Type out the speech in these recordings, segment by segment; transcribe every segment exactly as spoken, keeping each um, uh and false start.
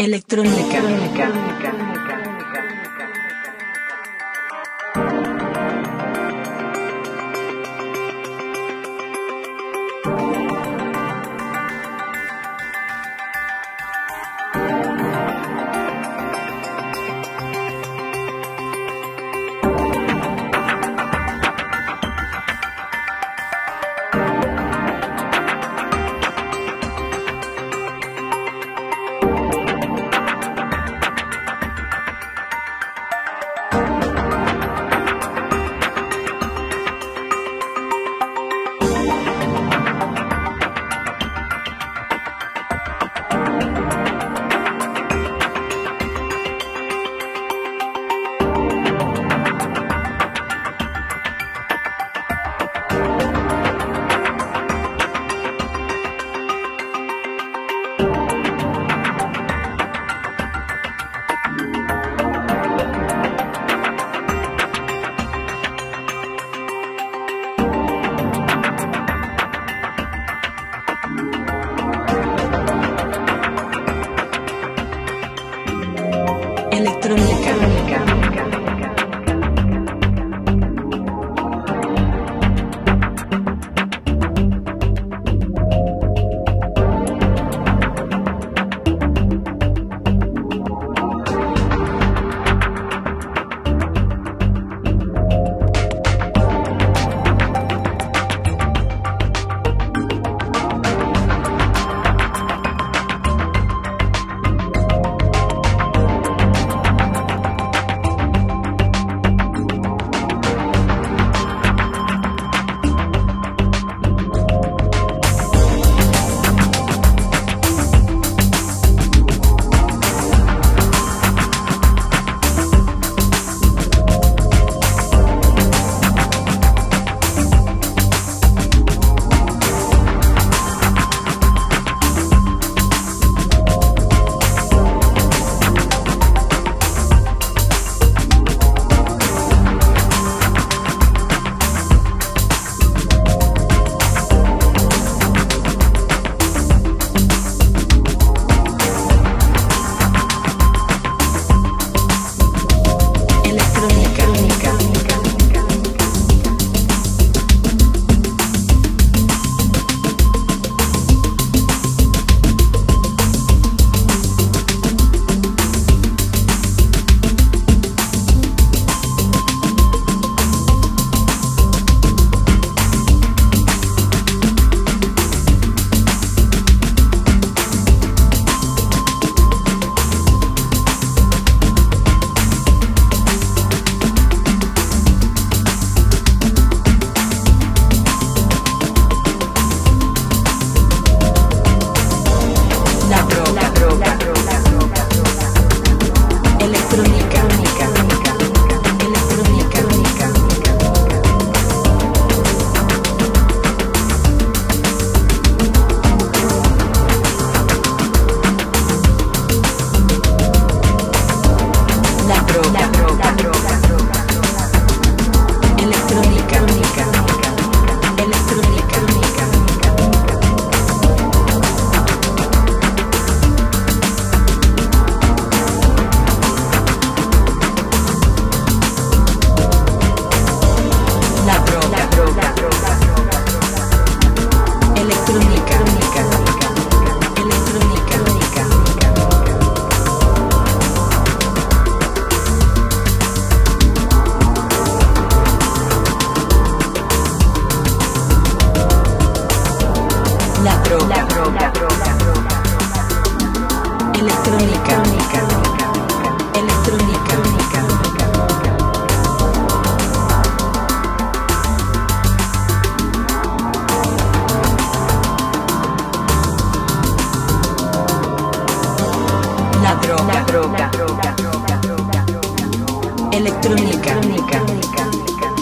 Electronica. Electronica. Electronica. Electronica.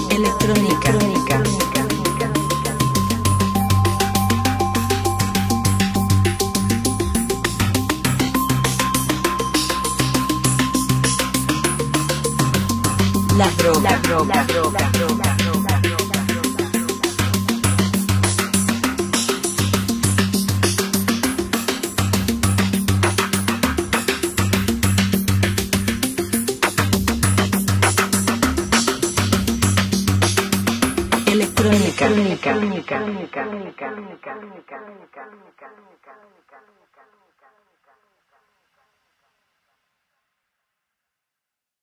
Electronica. La droga. La droga. Electronica. Electronica. La droga, la droga, la droga, la droga, la droga, la droga. Electronica.